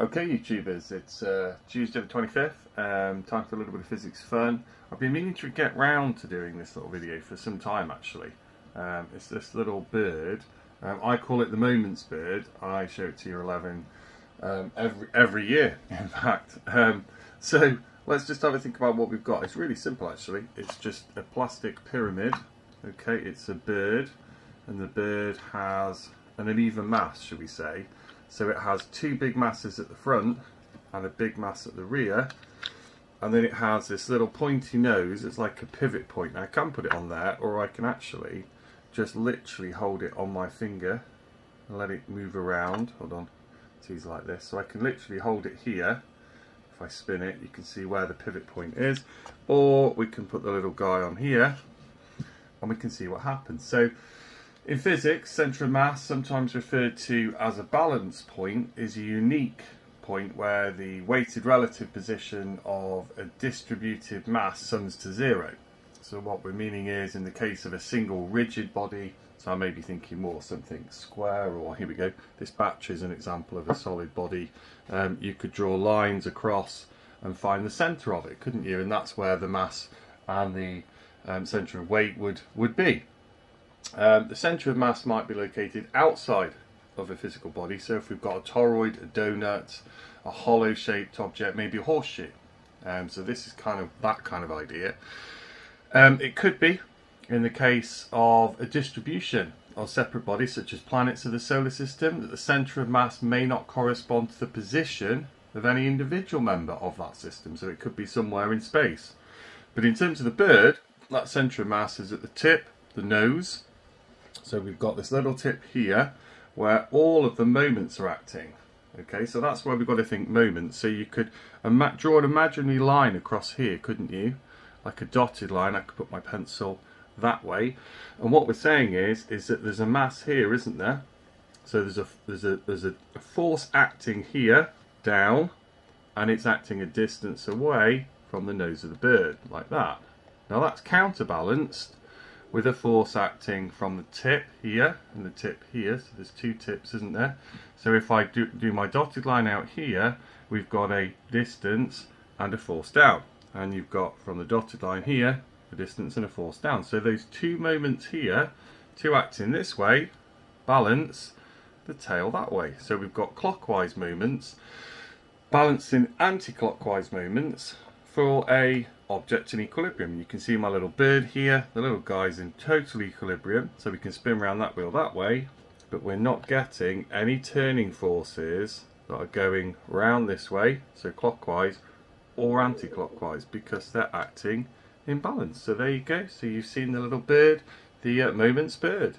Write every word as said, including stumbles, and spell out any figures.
Okay YouTubers, it's uh, Tuesday the twenty-fifth, um, time for a little bit of physics fun. I've been meaning to get round to doing this little video for some time actually. Um, it's this little bird, um, I call it the Moments Bird. I show it to year eleven um, every, every year in fact. Um, so let's just have a think about what we've got. It's really simple actually, it's just a plastic pyramid. Okay, it's a bird and the bird has an uneven mass, should we say. So it has two big masses at the front and a big mass at the rear, and then it has this little pointy nose. It's like a pivot point. Now I can put it on there, or I can actually just literally hold it on my finger and let it move around. Hold on, it's easy like this. So I can literally hold it here. If I spin it, you can see where the pivot point is, or we can put the little guy on here and we can see what happens. So in physics, centre of mass, sometimes referred to as a balance point, is a unique point where the weighted relative position of a distributed mass sums to zero. So what we're meaning is, in the case of a single rigid body, so I may be thinking more something square, or here we go, this battery is an example of a solid body. Um, you could draw lines across and find the centre of it, couldn't you? And that's where the mass and the um, centre of weight would, would be. Um, the centre of mass might be located outside of a physical body, so if we've got a toroid, a donut, a hollow shaped object, maybe a horseshoe. Um, so this is kind of that kind of idea. Um, it could be in the case of a distribution of separate bodies such as planets of the solar system, that the centre of mass may not correspond to the position of any individual member of that system, so it could be somewhere in space. But in terms of the bird, that centre of mass is at the tip, the nose. So we've got this little tip here where all of the moments are acting. Okay, so that's where we've got to think moments. So you could draw an imaginary line across here, couldn't you? Like a dotted line. I could put my pencil that way. And what we're saying is, is that there's a mass here, isn't there? So there's a there's a there's a force acting here down, and it's acting a distance away from the nose of the bird, like that. Now that's counterbalanced with a force acting from the tip here and the tip here, so there's two tips, isn't there? So if I do, do my dotted line out here, we've got a distance and a force down, and you've got from the dotted line here a distance and a force down. So those two moments here, two acting this way, balance the tail that way. So we've got clockwise moments balancing anti-clockwise moments for a object in equilibrium. You can see my little bird here, the little guy's in total equilibrium, so we can spin around that wheel that way, but we're not getting any turning forces that are going round this way, so clockwise or anti-clockwise, because they're acting in balance. So there you go. So you've seen the little bird, the uh, Moments Bird.